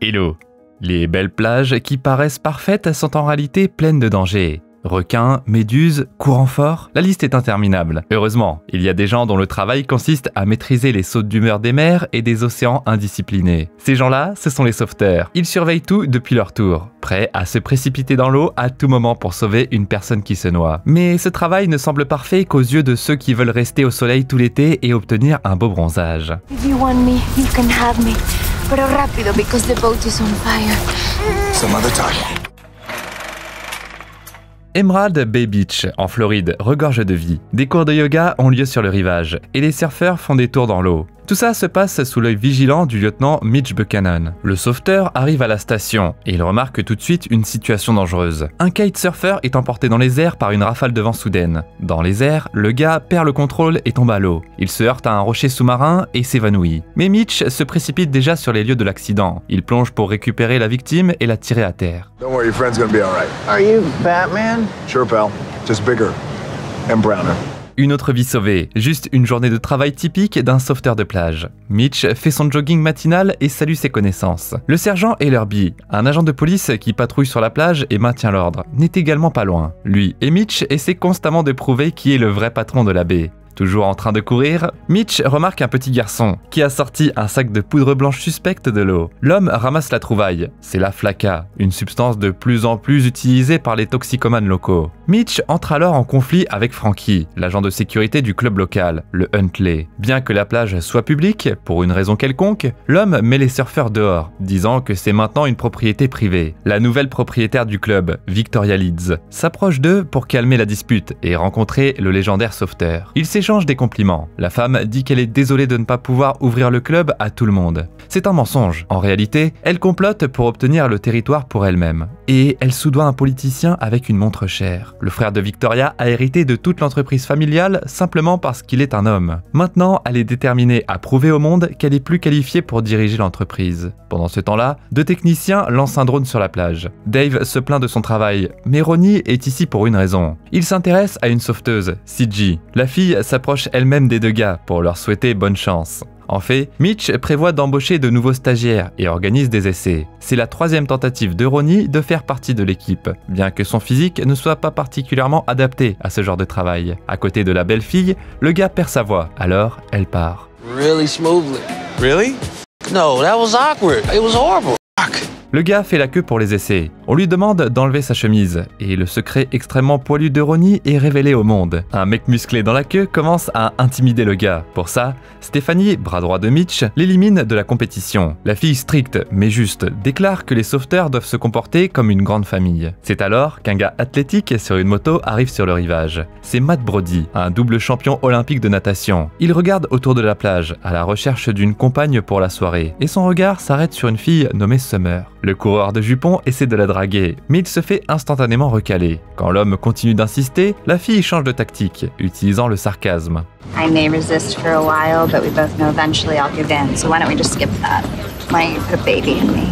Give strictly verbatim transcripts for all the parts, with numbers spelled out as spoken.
et l'eau. Les belles plages qui paraissent parfaites sont en réalité pleines de dangers. Requins, méduses, courants forts, la liste est interminable. Heureusement, il y a des gens dont le travail consiste à maîtriser les sautes d'humeur des mers et des océans indisciplinés. Ces gens-là, ce sont les sauveteurs. Ils surveillent tout depuis leur tour, prêts à se précipiter dans l'eau à tout moment pour sauver une personne qui se noie. Mais ce travail ne semble parfait qu'aux yeux de ceux qui veulent rester au soleil tout l'été et obtenir un beau bronzage. Si vous voulez me, vous pouvez me avoir, mais rapidement parce que le bateau est en feu. Une autre fois. Emerald Bay Beach, en Floride, regorge de vie. Des cours de yoga ont lieu sur le rivage, et les surfeurs font des tours dans l'eau. Tout ça se passe sous l'œil vigilant du lieutenant Mitch Buchanan. Le sauveteur arrive à la station, et il remarque tout de suite une situation dangereuse. Un kitesurfer est emporté dans les airs par une rafale de vent soudaine. Dans les airs, le gars perd le contrôle et tombe à l'eau. Il se heurte à un rocher sous-marin et s'évanouit. Mais Mitch se précipite déjà sur les lieux de l'accident. Il plonge pour récupérer la victime et la tirer à terre. Don't worry, your friend's gonna be all right. Are you Batman? Sure, pal. Just bigger and browner. Une autre vie sauvée, juste une journée de travail typique d'un sauveteur de plage. Mitch fait son jogging matinal et salue ses connaissances. Le sergent Ellerby, un agent de police qui patrouille sur la plage et maintient l'ordre, n'est également pas loin. Lui et Mitch essaient constamment de prouver qui est le vrai patron de la baie. Toujours en train de courir, Mitch remarque un petit garçon qui a sorti un sac de poudre blanche suspecte de l'eau. L'homme ramasse la trouvaille, c'est la flakka, une substance de plus en plus utilisée par les toxicomanes locaux. Mitch entre alors en conflit avec Frankie, l'agent de sécurité du club local, le Huntley. Bien que la plage soit publique, pour une raison quelconque, l'homme met les surfeurs dehors, disant que c'est maintenant une propriété privée. La nouvelle propriétaire du club, Victoria Leeds, s'approche d'eux pour calmer la dispute et rencontrer le légendaire sauveteur. Il s'échappe des compliments. La femme dit qu'elle est désolée de ne pas pouvoir ouvrir le club à tout le monde. C'est un mensonge. En réalité, elle complote pour obtenir le territoire pour elle-même. Et elle soudoie un politicien avec une montre chère. Le frère de Victoria a hérité de toute l'entreprise familiale simplement parce qu'il est un homme. Maintenant, elle est déterminée à prouver au monde qu'elle est plus qualifiée pour diriger l'entreprise. Pendant ce temps-là, deux techniciens lancent un drone sur la plage. Dave se plaint de son travail, mais Ronnie est ici pour une raison. Il s'intéresse à une sauveteuse, C G. La fille s'approche elle-même des deux gars pour leur souhaiter bonne chance. En fait, Mitch prévoit d'embaucher de nouveaux stagiaires et organise des essais. C'est la troisième tentative de Ronnie de faire partie de l'équipe, bien que son physique ne soit pas particulièrement adapté à ce genre de travail. À côté de la belle fille, le gars perd sa voix, alors elle part. Really smoothly. Really? No, that was awkward. It was horrible. Le gars fait la queue pour les essais. On lui demande d'enlever sa chemise, et le secret extrêmement poilu de Ronnie est révélé au monde. Un mec musclé dans la queue commence à intimider le gars. Pour ça, Stephanie, bras droit de Mitch, l'élimine de la compétition. La fille stricte, mais juste, déclare que les sauveteurs doivent se comporter comme une grande famille. C'est alors qu'un gars athlétique sur une moto arrive sur le rivage. C'est Matt Brody, un double champion olympique de natation. Il regarde autour de la plage, à la recherche d'une compagne pour la soirée, et son regard s'arrête sur une fille nommée Summer. Le coureur de jupons essaie de la draguer, mais il se fait instantanément recaler. Quand l'homme continue d'insister, la fille change de tactique, utilisant le sarcasme. I may resist for a while, but we both know eventually I'll give in, so why don't we just skip that? Why don't you put a baby in me?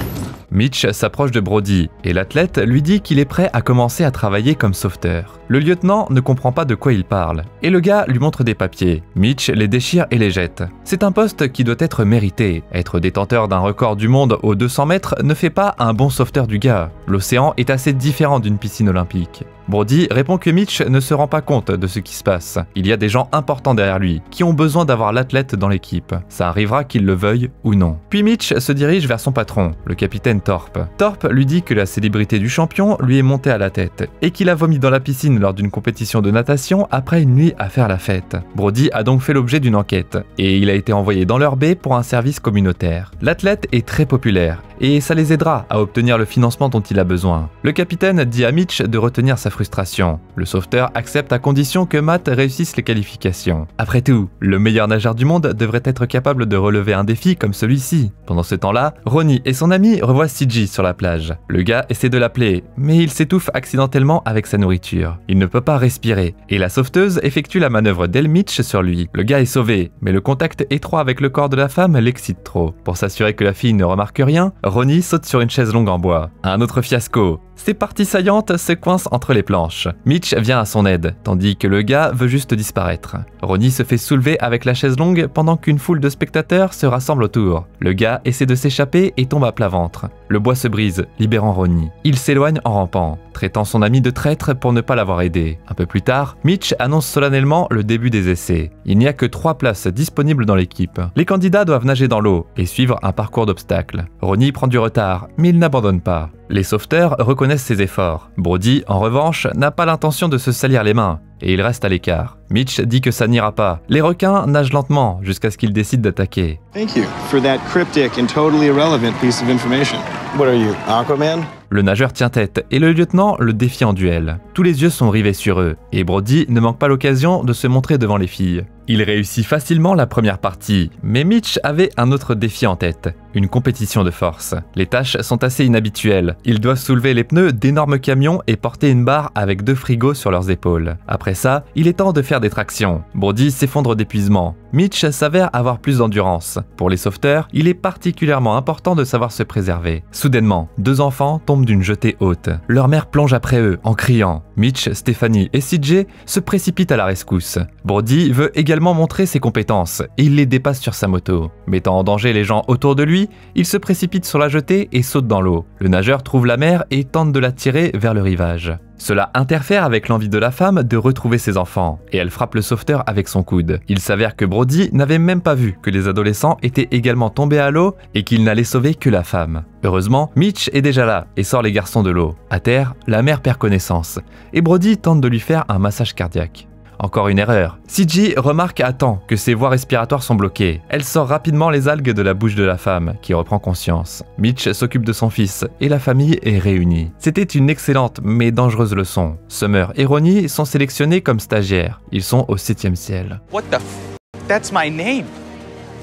Mitch s'approche de Brody, et l'athlète lui dit qu'il est prêt à commencer à travailler comme sauveteur. Le lieutenant ne comprend pas de quoi il parle, et le gars lui montre des papiers. Mitch les déchire et les jette. C'est un poste qui doit être mérité. Être détenteur d'un record du monde aux deux cents mètres ne fait pas un bon sauveteur du gars. L'océan est assez différent d'une piscine olympique. Brody répond que Mitch ne se rend pas compte de ce qui se passe. Il y a des gens importants derrière lui, qui ont besoin d'avoir l'athlète dans l'équipe. Ça arrivera qu'il le veuille ou non. Puis Mitch se dirige vers son patron, le capitaine Thorpe. Thorpe lui dit que la célébrité du champion lui est montée à la tête, et qu'il a vomi dans la piscine lors d'une compétition de natation après une nuit à faire la fête. Brody a donc fait l'objet d'une enquête, et il a été envoyé dans leur baie pour un service communautaire. L'athlète est très populaire, et ça les aidera à obtenir le financement dont il a besoin. Le capitaine dit à Mitch de retenir sa frustration. Le sauveteur accepte à condition que Matt réussisse les qualifications. Après tout, le meilleur nageur du monde devrait être capable de relever un défi comme celui-ci. Pendant ce temps-là, Ronnie et son ami revoient C G sur la plage. Le gars essaie de l'appeler, mais il s'étouffe accidentellement avec sa nourriture. Il ne peut pas respirer, et la sauveteuse effectue la manœuvre d'El Mitch sur lui. Le gars est sauvé, mais le contact étroit avec le corps de la femme l'excite trop. Pour s'assurer que la fille ne remarque rien, Ronnie saute sur une chaise longue en bois. Un autre fiasco. Ses parties saillantes se coincent entre les planches. Mitch vient à son aide, tandis que le gars veut juste disparaître. Ronnie se fait soulever avec la chaise longue pendant qu'une foule de spectateurs se rassemble autour. Le gars essaie de s'échapper et tombe à plat ventre. Le bois se brise, libérant Ronnie. Il s'éloigne en rampant, traitant son ami de traître pour ne pas l'avoir aidé. Un peu plus tard, Mitch annonce solennellement le début des essais. Il n'y a que trois places disponibles dans l'équipe. Les candidats doivent nager dans l'eau et suivre un parcours d'obstacles. Ronnie prend du retard, mais il n'abandonne pas. Les sauveteurs reconnaissent ses efforts. Brody, en revanche, n'a pas l'intention de se salir les mains, et il reste à l'écart. Mitch dit que ça n'ira pas. Les requins nagent lentement jusqu'à ce qu'ils décident d'attaquer. Thank you for that cryptic and totally irrelevant piece of information. What are you, Aquaman? Le nageur tient tête et le lieutenant le défie en duel. Tous les yeux sont rivés sur eux, et Brody ne manque pas l'occasion de se montrer devant les filles. Il réussit facilement la première partie, mais Mitch avait un autre défi en tête, une compétition de force. Les tâches sont assez inhabituelles, ils doivent soulever les pneus d'énormes camions et porter une barre avec deux frigos sur leurs épaules. Après ça, il est temps de faire des tractions. Brody s'effondre d'épuisement. Mitch s'avère avoir plus d'endurance. Pour les sauveteurs, il est particulièrement important de savoir se préserver. Soudainement, deux enfants tombent d'une jetée haute. Leur mère plonge après eux en criant. Mitch, Stephanie et C J se précipitent à la rescousse. Brody veut également montrer ses compétences et il les dépasse sur sa moto. Mettant en danger les gens autour de lui, il se précipite sur la jetée et saute dans l'eau. Le nageur trouve la mer et tente de la tirer vers le rivage. Cela interfère avec l'envie de la femme de retrouver ses enfants, et elle frappe le sauveteur avec son coude. Il s'avère que Brody n'avait même pas vu que les adolescents étaient également tombés à l'eau et qu'il n'allait sauver que la femme. Heureusement, Mitch est déjà là et sort les garçons de l'eau. À terre, la mère perd connaissance, et Brody tente de lui faire un massage cardiaque. Encore une erreur. C G remarque à temps que ses voies respiratoires sont bloquées. Elle sort rapidement les algues de la bouche de la femme, qui reprend conscience. Mitch s'occupe de son fils, et la famille est réunie. C'était une excellente mais dangereuse leçon. Summer et Ronnie sont sélectionnés comme stagiaires. Ils sont au septième ciel. What the f... That's my name.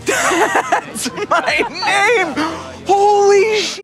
That's my name. Holy shit.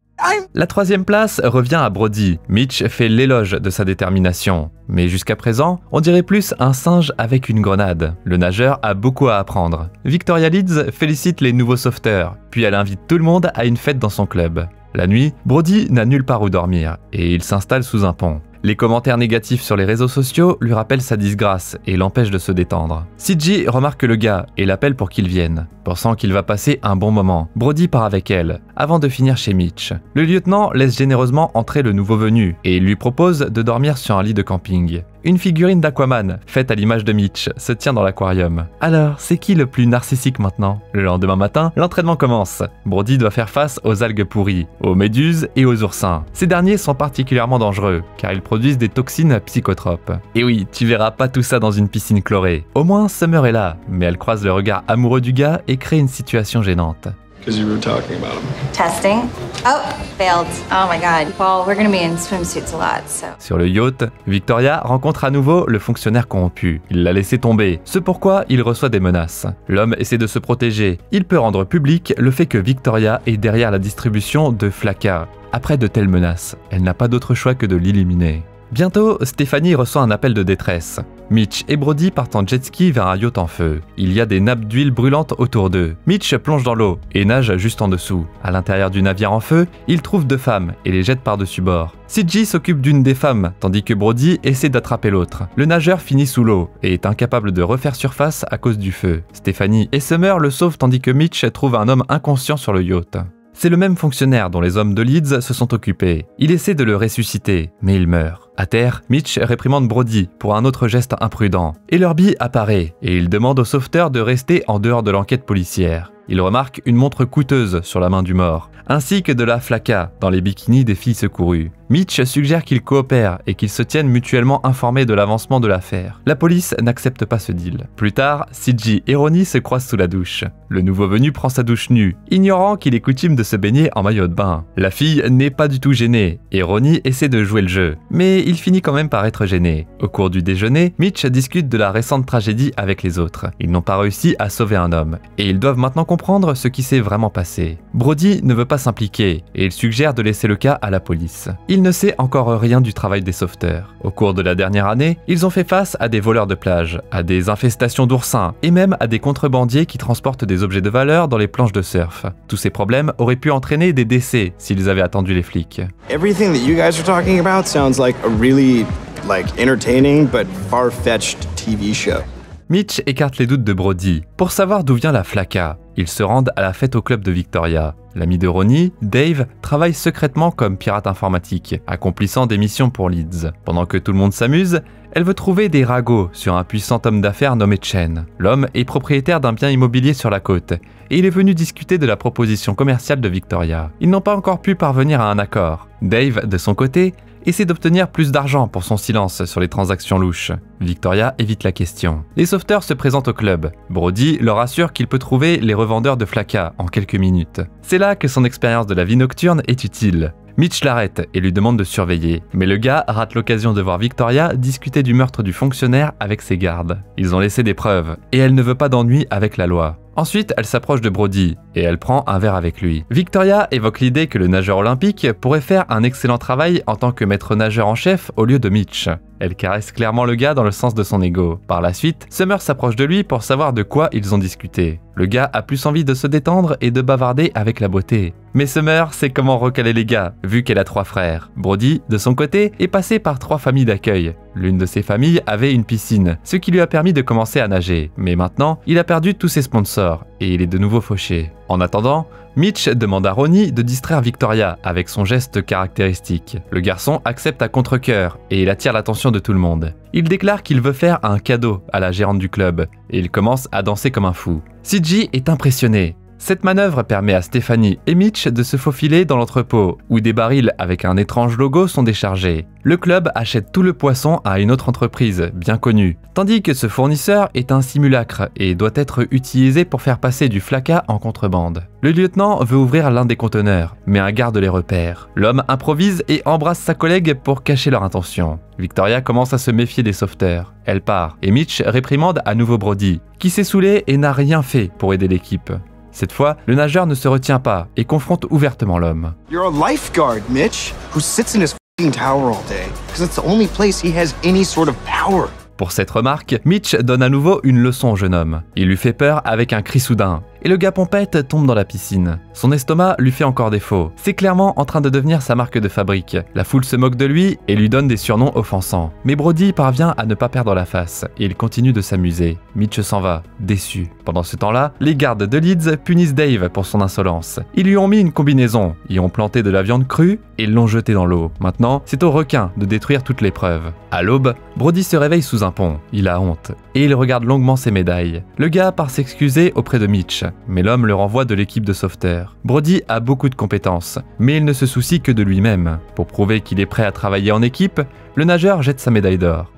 La troisième place revient à Brody. Mitch fait l'éloge de sa détermination. Mais jusqu'à présent, on dirait plus un singe avec une grenade. Le nageur a beaucoup à apprendre. Victoria Leeds félicite les nouveaux sauveteurs, puis elle invite tout le monde à une fête dans son club. La nuit, Brody n'a nulle part où dormir, et il s'installe sous un pont. Les commentaires négatifs sur les réseaux sociaux lui rappellent sa disgrâce et l'empêchent de se détendre. C J remarque le gars et l'appelle pour qu'il vienne. Pensant qu'il va passer un bon moment, Brody part avec elle, avant de finir chez Mitch. Le lieutenant laisse généreusement entrer le nouveau venu et il lui propose de dormir sur un lit de camping. Une figurine d'Aquaman, faite à l'image de Mitch, se tient dans l'aquarium. Alors, c'est qui le plus narcissique maintenant? Le lendemain matin, l'entraînement commence. Brody doit faire face aux algues pourries, aux méduses et aux oursins. Ces derniers sont particulièrement dangereux, car ils produisent des toxines psychotropes. Et oui, tu verras pas tout ça dans une piscine chlorée. Au moins, Summer est là, mais elle croise le regard amoureux du gars et crée une situation gênante. You were talking about him. Testing. Oh, failed. Oh my god. Well, we're gonna be in swimsuits a lot, so. Sur le yacht, Victoria rencontre à nouveau le fonctionnaire corrompu. Il l'a laissé tomber, ce pourquoi il reçoit des menaces. L'homme essaie de se protéger. Il peut rendre public le fait que Victoria est derrière la distribution de flakka. Après de telles menaces, elle n'a pas d'autre choix que de l'éliminer. Bientôt, Stephanie reçoit un appel de détresse. Mitch et Brody partent en jet ski vers un yacht en feu. Il y a des nappes d'huile brûlantes autour d'eux. Mitch plonge dans l'eau et nage juste en dessous. À l'intérieur du navire en feu, il trouve deux femmes et les jette par-dessus bord. C J s'occupe d'une des femmes, tandis que Brody essaie d'attraper l'autre. Le nageur finit sous l'eau et est incapable de refaire surface à cause du feu. Stephanie et Summer le sauvent tandis que Mitch trouve un homme inconscient sur le yacht. C'est le même fonctionnaire dont les hommes de Leeds se sont occupés. Il essaie de le ressusciter, mais il meurt. À terre, Mitch réprimande Brody pour un autre geste imprudent. Ellerby apparaît, et il demande au sauveteur de rester en dehors de l'enquête policière. Il remarque une montre coûteuse sur la main du mort, ainsi que de la flakka dans les bikinis des filles secourues. Mitch suggère qu'ils coopèrent et qu'ils se tiennent mutuellement informés de l'avancement de l'affaire. La police n'accepte pas ce deal. Plus tard, C J et Ronnie se croisent sous la douche. Le nouveau venu prend sa douche nue, ignorant qu'il est coutume de se baigner en maillot de bain. La fille n'est pas du tout gênée, et Ronnie essaie de jouer le jeu, mais il finit quand même par être gêné. Au cours du déjeuner, Mitch discute de la récente tragédie avec les autres. Ils n'ont pas réussi à sauver un homme, et ils doivent maintenant comprendre ce qui s'est vraiment passé. Brody ne veut pas s'impliquer, et il suggère de laisser le cas à la police. Il il ne sait encore rien du travail des sauveteurs. Au cours de la dernière année, ils ont fait face à des voleurs de plage, à des infestations d'oursins et même à des contrebandiers qui transportent des objets de valeur dans les planches de surf. Tous ces problèmes auraient pu entraîner des décès s'ils avaient attendu les flics. Everything that you guys are talking about sounds like a really like entertaining but far-fetched T V show. Mitch écarte les doutes de Brody pour savoir d'où vient la flakka. Ils se rendent à la fête au club de Victoria. L'ami de Ronnie, Dave, travaille secrètement comme pirate informatique, accomplissant des missions pour Leeds. Pendant que tout le monde s'amuse, elle veut trouver des ragots sur un puissant homme d'affaires nommé Chen. L'homme est propriétaire d'un bien immobilier sur la côte, et il est venu discuter de la proposition commerciale de Victoria. Ils n'ont pas encore pu parvenir à un accord. Dave, de son côté, essaie d'obtenir plus d'argent pour son silence sur les transactions louches. Victoria évite la question. Les sauveteurs se présentent au club. Brody leur assure qu'il peut trouver les revendeurs de flakka en quelques minutes. C'est là que son expérience de la vie nocturne est utile. Mitch l'arrête et lui demande de surveiller, mais le gars rate l'occasion de voir Victoria discuter du meurtre du fonctionnaire avec ses gardes. Ils ont laissé des preuves, et elle ne veut pas d'ennui avec la loi. Ensuite, elle s'approche de Brody, et elle prend un verre avec lui. Victoria évoque l'idée que le nageur olympique pourrait faire un excellent travail en tant que maître-nageur en chef au lieu de Mitch. Elle caresse clairement le gars dans le sens de son ego. Par la suite, Summer s'approche de lui pour savoir de quoi ils ont discuté. Le gars a plus envie de se détendre et de bavarder avec la beauté. Mais Summer sait comment recaler les gars, vu qu'elle a trois frères. Brody, de son côté, est passé par trois familles d'accueil. L'une de ces familles avait une piscine, ce qui lui a permis de commencer à nager. Mais maintenant, il a perdu tous ses sponsors, et il est de nouveau fauché. En attendant, Mitch demande à Ronnie de distraire Victoria avec son geste caractéristique. Le garçon accepte à contre-cœur, et il attire l'attention de tout le monde. Il déclare qu'il veut faire un cadeau à la gérante du club, et il commence à danser comme un fou. C G est impressionné. Cette manœuvre permet à Stephanie et Mitch de se faufiler dans l'entrepôt, où des barils avec un étrange logo sont déchargés. Le club achète tout le poisson à une autre entreprise, bien connue, tandis que ce fournisseur est un simulacre et doit être utilisé pour faire passer du flakka en contrebande. Le lieutenant veut ouvrir l'un des conteneurs, mais un garde les repère. L'homme improvise et embrasse sa collègue pour cacher leur intention. Victoria commence à se méfier des sauveteurs. Elle part, et Mitch réprimande à nouveau Brody, qui s'est saoulé et n'a rien fait pour aider l'équipe. Cette fois, le nageur ne se retient pas et confronte ouvertement l'homme. You're a lifeguard, Mitch, who sits in his f***ing tower all day, because it's the only place he has any sort of power. Pour cette remarque, Mitch donne à nouveau une leçon au jeune homme. Il lui fait peur avec un cri soudain, et le gars pompette tombe dans la piscine. Son estomac lui fait encore défaut. C'est clairement en train de devenir sa marque de fabrique. La foule se moque de lui et lui donne des surnoms offensants. Mais Brody parvient à ne pas perdre la face, et il continue de s'amuser. Mitch s'en va, déçu. Pendant ce temps-là, les gardes de Leeds punissent Dave pour son insolence. Ils lui ont mis une combinaison, y ont planté de la viande crue et l'ont jetée dans l'eau. Maintenant, c'est au requin de détruire toutes les preuves. À l'aube, Brody se réveille sous un pont. Il a honte, et il regarde longuement ses médailles. Le gars part s'excuser auprès de Mitch, mais l'homme le renvoie de l'équipe de sauveteurs. Brody a beaucoup de compétences, mais il ne se soucie que de lui-même. Pour prouver qu'il est prêt à travailler en équipe, le nageur jette sa médaille d'or.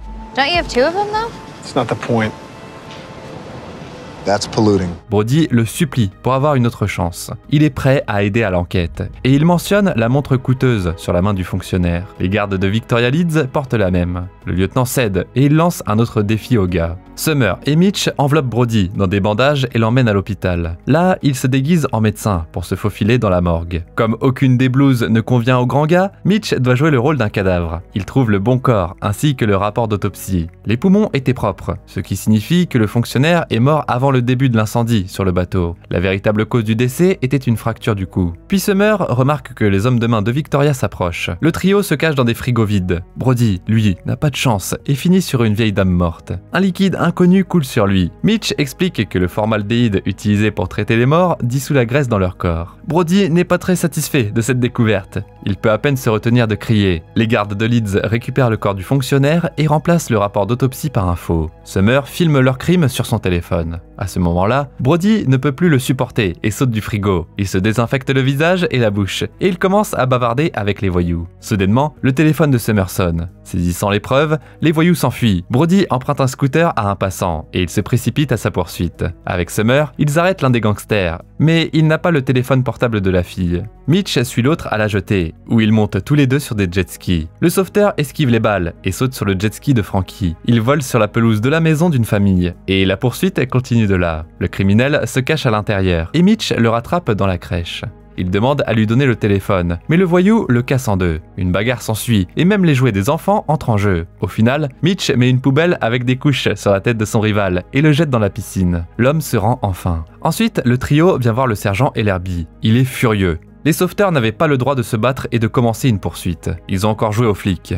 Brody le supplie pour avoir une autre chance. Il est prêt à aider à l'enquête, et il mentionne la montre coûteuse sur la main du fonctionnaire. Les gardes de Victoria Leeds portent la même. Le lieutenant cède, et il lance un autre défi au gars. Summer et Mitch enveloppent Brody dans des bandages et l'emmènent à l'hôpital. Là, il se déguise en médecin pour se faufiler dans la morgue. Comme aucune des blouses ne convient au grand gars, Mitch doit jouer le rôle d'un cadavre. Il trouve le bon corps, ainsi que le rapport d'autopsie. Les poumons étaient propres, ce qui signifie que le fonctionnaire est mort avant le début de l'incendie sur le bateau. La véritable cause du décès était une fracture du cou. Puis Summer remarque que les hommes de main de Victoria s'approchent. Le trio se cache dans des frigos vides. Brody, lui, n'a pas de chance et finit sur une vieille dame morte. Un liquide inconnu coule sur lui. Mitch explique que le formaldéhyde utilisé pour traiter les morts dissout la graisse dans leur corps. Brody n'est pas très satisfait de cette découverte. Il peut à peine se retenir de crier. Les gardes de Leeds récupèrent le corps du fonctionnaire et remplacent le rapport d'autopsie par un faux. Summer filme leur crime sur son téléphone. À ce moment-là, Brody ne peut plus le supporter et saute du frigo. Il se désinfecte le visage et la bouche, et il commence à bavarder avec les voyous. Soudainement, le téléphone de Summer sonne. Saisissant les preuves, les voyous s'enfuient. Brody emprunte un scooter à un passant, et il se précipite à sa poursuite. Avec Summer, ils arrêtent l'un des gangsters, mais il n'a pas le téléphone portable de la fille. Mitch suit l'autre à la jetée, où ils montent tous les deux sur des jet skis. Le sauveteur esquive les balles et saute sur le jet ski de Frankie. Il vole sur la pelouse de la maison d'une famille, et la poursuite continue de là. Le criminel se cache à l'intérieur, et Mitch le rattrape dans la crèche. Il demande à lui donner le téléphone, mais le voyou le casse en deux. Une bagarre s'ensuit, et même les jouets des enfants entrent en jeu. Au final, Mitch met une poubelle avec des couches sur la tête de son rival et le jette dans la piscine. L'homme se rend enfin. Ensuite, le trio vient voir le sergent Ellerby. Il est furieux. Les sauveteurs n'avaient pas le droit de se battre et de commencer une poursuite. Ils ont encore joué aux flics.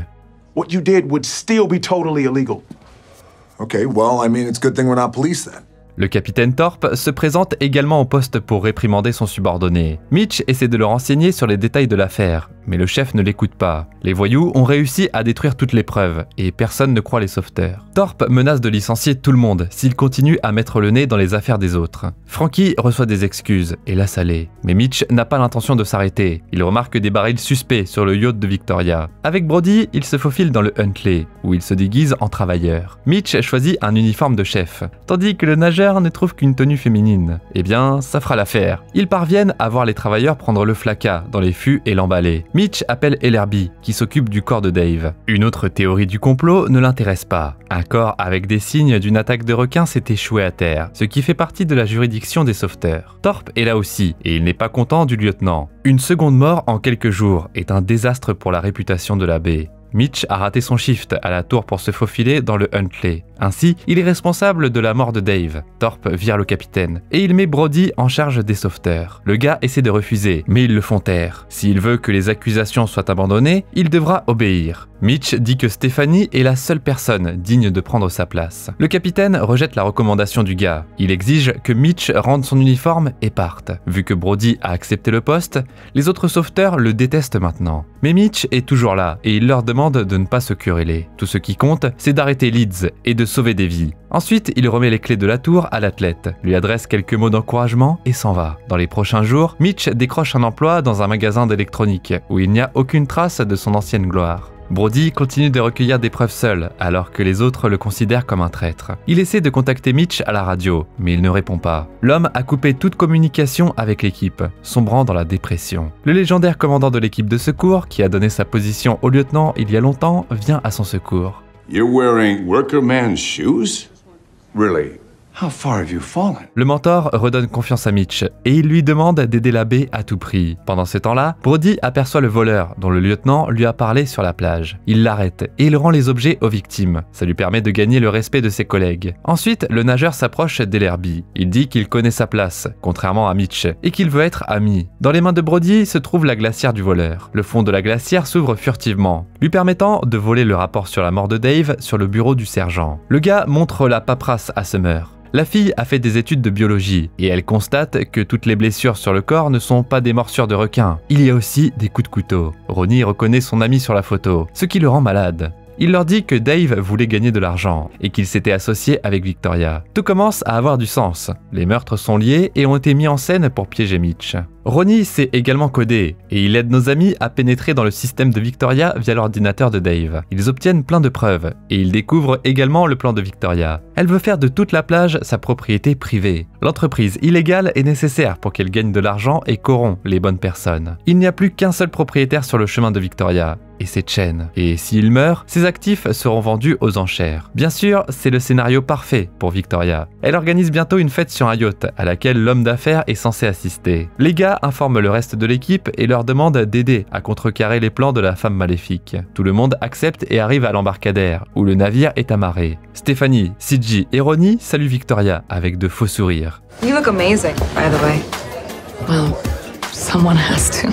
What you did would still be totally illegal. Okay, well, I mean, it's a good thing we're not police then. Le capitaine Thorpe se présente également au poste pour réprimander son subordonné. Mitch essaie de le renseigner sur les détails de l'affaire, mais le chef ne l'écoute pas. Les voyous ont réussi à détruire toutes les preuves, et personne ne croit les sauveteurs. Thorpe menace de licencier tout le monde s'il continue à mettre le nez dans les affaires des autres. Frankie reçoit des excuses, et laisse aller. Mais Mitch n'a pas l'intention de s'arrêter. Il remarque des barils suspects sur le yacht de Victoria. Avec Brody, il se faufile dans le Huntley, où il se déguise en travailleur. Mitch choisit un uniforme de chef, tandis que le nageur ne trouve qu'une tenue féminine. Eh bien, ça fera l'affaire. Ils parviennent à voir les travailleurs prendre le flakka dans les fûts et l'emballer. Mitch appelle Ellerby, qui s'occupe du corps de Dave. Une autre théorie du complot ne l'intéresse pas. Un corps avec des signes d'une attaque de requin s'est échoué à terre, ce qui fait partie de la juridiction des sauveteurs. Thorpe est là aussi, et il n'est pas content du lieutenant. Une seconde mort en quelques jours est un désastre pour la réputation de la baie. Mitch a raté son shift à la tour pour se faufiler dans le Huntley. Ainsi, il est responsable de la mort de Dave. Thorpe vire le capitaine, et il met Brody en charge des sauveteurs. Le gars essaie de refuser, mais ils le font taire. S'il veut que les accusations soient abandonnées, il devra obéir. Mitch dit que Stephanie est la seule personne digne de prendre sa place. Le capitaine rejette la recommandation du gars. Il exige que Mitch rende son uniforme et parte. Vu que Brody a accepté le poste, les autres sauveteurs le détestent maintenant. Mais Mitch est toujours là, et il leur demande de ne pas se quereller. Tout ce qui compte, c'est d'arrêter Leeds et de sauver des vies. Ensuite, il remet les clés de la tour à l'athlète, lui adresse quelques mots d'encouragement et s'en va. Dans les prochains jours, Mitch décroche un emploi dans un magasin d'électronique où il n'y a aucune trace de son ancienne gloire. Brody continue de recueillir des preuves seul, alors que les autres le considèrent comme un traître. Il essaie de contacter Mitch à la radio, mais il ne répond pas. L'homme a coupé toute communication avec l'équipe, sombrant dans la dépression. Le légendaire commandant de l'équipe de secours, qui a donné sa position au lieutenant il y a longtemps, vient à son secours. You're wearing workerman's shoes? Really? How far have you fallen? Le mentor redonne confiance à Mitch, et il lui demande d'aider la baie à tout prix. Pendant ce temps-là, Brody aperçoit le voleur, dont le lieutenant lui a parlé sur la plage. Il l'arrête, et il rend les objets aux victimes. Ça lui permet de gagner le respect de ses collègues. Ensuite, le nageur s'approche d'Ellerby. Il dit qu'il connaît sa place, contrairement à Mitch, et qu'il veut être ami. Dans les mains de Brody se trouve la glacière du voleur. Le fond de la glacière s'ouvre furtivement, lui permettant de voler le rapport sur la mort de Dave sur le bureau du sergent. Le gars montre la paperasse à Summer. La fille a fait des études de biologie, et elle constate que toutes les blessures sur le corps ne sont pas des morsures de requin. Il y a aussi des coups de couteau. Ronnie reconnaît son ami sur la photo, ce qui le rend malade. Il leur dit que Dave voulait gagner de l'argent, et qu'il s'était associé avec Victoria. Tout commence à avoir du sens. Les meurtres sont liés et ont été mis en scène pour piéger Mitch. Ronnie s'est également codé, et il aide nos amis à pénétrer dans le système de Victoria via l'ordinateur de Dave. Ils obtiennent plein de preuves, et ils découvrent également le plan de Victoria. Elle veut faire de toute la plage sa propriété privée. L'entreprise illégale est nécessaire pour qu'elle gagne de l'argent et corrompt les bonnes personnes. Il n'y a plus qu'un seul propriétaire sur le chemin de Victoria, et c'est Chen. Et s'il meurt, ses actifs seront vendus aux enchères. Bien sûr, c'est le scénario parfait pour Victoria. Elle organise bientôt une fête sur un yacht, à laquelle l'homme d'affaires est censé assister. Les gars informe le reste de l'équipe et leur demande d'aider à contrecarrer les plans de la femme maléfique. Tout le monde accepte et arrive à l'embarcadère, où le navire est amarré. Stephanie, C G et Ronnie saluent Victoria avec de faux sourires. You look amazing, by the way. Well, someone has to.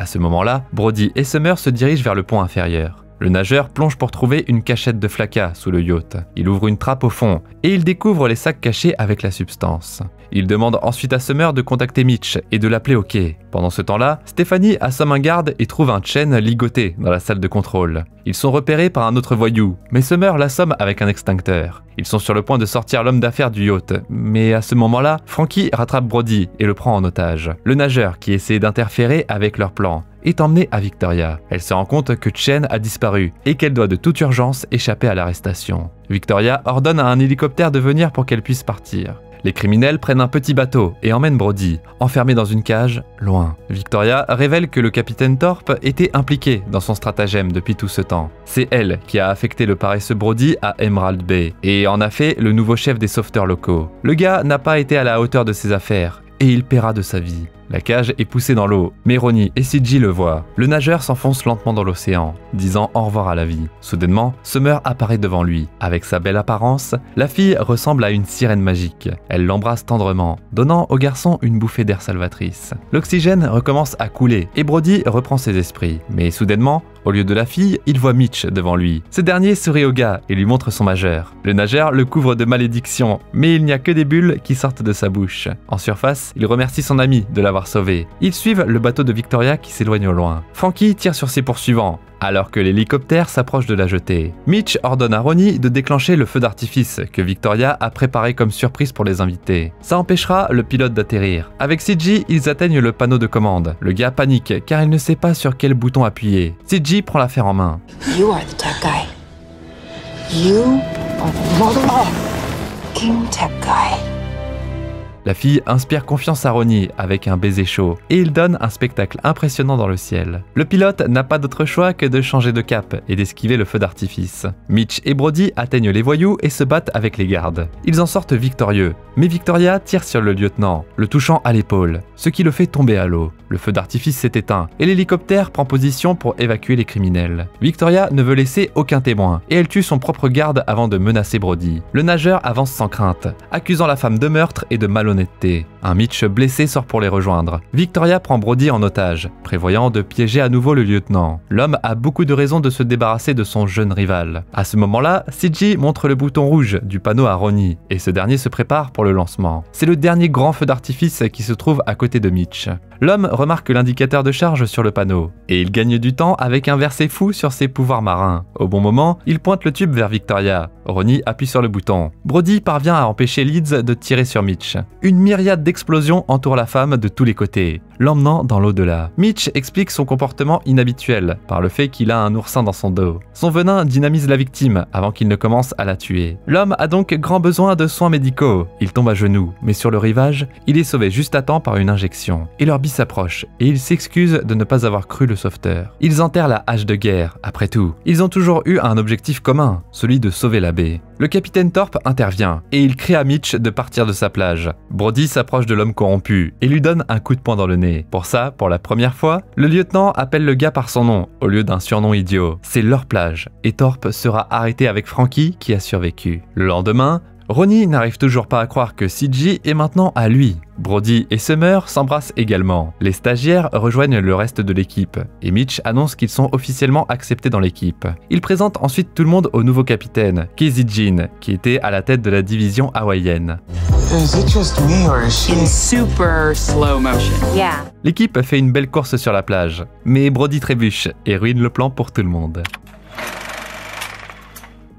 À ce moment-là, Brody et Summer se dirigent vers le pont inférieur. Le nageur plonge pour trouver une cachette de flakka sous le yacht. Il ouvre une trappe au fond, et il découvre les sacs cachés avec la substance. Il demande ensuite à Summer de contacter Mitch et de l'appeler au quai. Pendant ce temps-là, Stephanie assomme un garde et trouve un Chen ligoté dans la salle de contrôle. Ils sont repérés par un autre voyou, mais Summer l'assomme avec un extincteur. Ils sont sur le point de sortir l'homme d'affaires du yacht, mais à ce moment-là, Frankie rattrape Brody et le prend en otage. Le nageur, qui essaie d'interférer avec leur plan, est emmenée à Victoria. Elle se rend compte que Chen a disparu et qu'elle doit de toute urgence échapper à l'arrestation. Victoria ordonne à un hélicoptère de venir pour qu'elle puisse partir. Les criminels prennent un petit bateau et emmènent Brody, enfermé dans une cage, loin. Victoria révèle que le capitaine Thorpe était impliqué dans son stratagème depuis tout ce temps. C'est elle qui a affecté le paresseux Brody à Emerald Bay et en a fait le nouveau chef des sauveteurs locaux. Le gars n'a pas été à la hauteur de ses affaires et il paiera de sa vie. La cage est poussée dans l'eau, mais Ronnie et C J le voient. Le nageur s'enfonce lentement dans l'océan, disant au revoir à la vie. Soudainement, Summer apparaît devant lui. Avec sa belle apparence, la fille ressemble à une sirène magique. Elle l'embrasse tendrement, donnant au garçon une bouffée d'air salvatrice. L'oxygène recommence à couler et Brody reprend ses esprits. Mais soudainement, au lieu de la fille, il voit Mitch devant lui. Ce dernier sourit au gars et lui montre son majeur. Le nageur le couvre de malédictions, mais il n'y a que des bulles qui sortent de sa bouche. En surface, il remercie son ami de l'avoir sauvé. Ils suivent le bateau de Victoria qui s'éloigne au loin. Frankie tire sur ses poursuivants, alors que l'hélicoptère s'approche de la jetée. Mitch ordonne à Ronnie de déclencher le feu d'artifice que Victoria a préparé comme surprise pour les invités. Ça empêchera le pilote d'atterrir. Avec C G, ils atteignent le panneau de commande. Le gars panique car il ne sait pas sur quel bouton appuyer. C G prend l'affaire en main. You are the tech guy. You are the king tech guy. La fille inspire confiance à Ronnie avec un baiser chaud et il donne un spectacle impressionnant dans le ciel. Le pilote n'a pas d'autre choix que de changer de cap et d'esquiver le feu d'artifice. Mitch et Brody atteignent les voyous et se battent avec les gardes. Ils en sortent victorieux, mais Victoria tire sur le lieutenant, le touchant à l'épaule, ce qui le fait tomber à l'eau. Le feu d'artifice s'est éteint et l'hélicoptère prend position pour évacuer les criminels. Victoria ne veut laisser aucun témoin et elle tue son propre garde avant de menacer Brody. Le nageur avance sans crainte, accusant la femme de meurtre et de malhonnêteté. Honnêteté. Un Mitch blessé sort pour les rejoindre. Victoria prend Brody en otage, prévoyant de piéger à nouveau le lieutenant. L'homme a beaucoup de raisons de se débarrasser de son jeune rival. À ce moment-là, C J montre le bouton rouge du panneau à Ronnie, et ce dernier se prépare pour le lancement. C'est le dernier grand feu d'artifice qui se trouve à côté de Mitch. L'homme remarque l'indicateur de charge sur le panneau, et il gagne du temps avec un verset fou sur ses pouvoirs marins. Au bon moment, il pointe le tube vers Victoria. Ronnie appuie sur le bouton. Brody parvient à empêcher Leeds de tirer sur Mitch. Une myriade d'explosions entoure la femme de tous les côtés, l'emmenant dans l'au-delà. Mitch explique son comportement inhabituel par le fait qu'il a un oursin dans son dos. Son venin dynamise la victime avant qu'il ne commence à la tuer. L'homme a donc grand besoin de soins médicaux. Il tombe à genoux, mais sur le rivage, il est sauvé juste à temps par une injection. Et leur s'approche et ils s'excusent de ne pas avoir cru le sauveteur. Ils enterrent la hache de guerre, après tout. Ils ont toujours eu un objectif commun, celui de sauver la baie. Le capitaine Thorpe intervient et il crie à Mitch de partir de sa plage. Brody s'approche de l'homme corrompu et lui donne un coup de poing dans le nez. Pour ça, pour la première fois, le lieutenant appelle le gars par son nom au lieu d'un surnom idiot. C'est leur plage et Thorpe sera arrêté avec Frankie qui a survécu. Le lendemain, Ronnie n'arrive toujours pas à croire que C J est maintenant à lui. Brody et Summer s'embrassent également. Les stagiaires rejoignent le reste de l'équipe et Mitch annonce qu'ils sont officiellement acceptés dans l'équipe. Il présente ensuite tout le monde au nouveau capitaine, Casey Jean, qui était à la tête de la division hawaïenne. L'équipe fait une belle course sur la plage, mais Brody trébuche et ruine le plan pour tout le monde.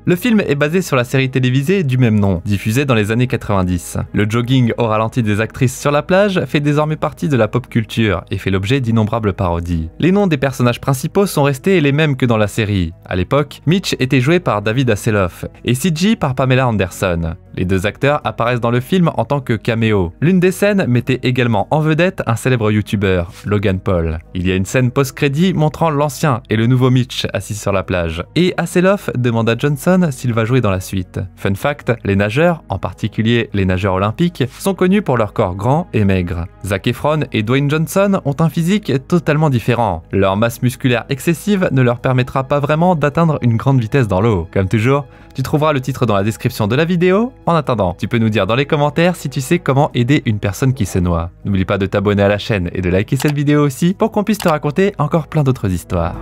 Le film est basé sur la série télévisée du même nom, diffusée dans les années quatre-vingt-dix. Le jogging au ralenti des actrices sur la plage fait désormais partie de la pop culture et fait l'objet d'innombrables parodies. Les noms des personnages principaux sont restés les mêmes que dans la série. À l'époque, Mitch était joué par David Hasselhoff et C J par Pamela Anderson. Les deux acteurs apparaissent dans le film en tant que caméo. L'une des scènes mettait également en vedette un célèbre youtubeur, Logan Paul. Il y a une scène post-crédit montrant l'ancien et le nouveau Mitch assis sur la plage. Et Hasselhoff demande à Johnson s'il va jouer dans la suite. Fun fact, les nageurs, en particulier les nageurs olympiques, sont connus pour leur corps grand et maigre. Zac Efron et Dwayne Johnson ont un physique totalement différent. Leur masse musculaire excessive ne leur permettra pas vraiment d'atteindre une grande vitesse dans l'eau. Comme toujours, tu trouveras le titre dans la description de la vidéo. En attendant, tu peux nous dire dans les commentaires si tu sais comment aider une personne qui se noie. N'oublie pas de t'abonner à la chaîne et de liker cette vidéo aussi pour qu'on puisse te raconter encore plein d'autres histoires.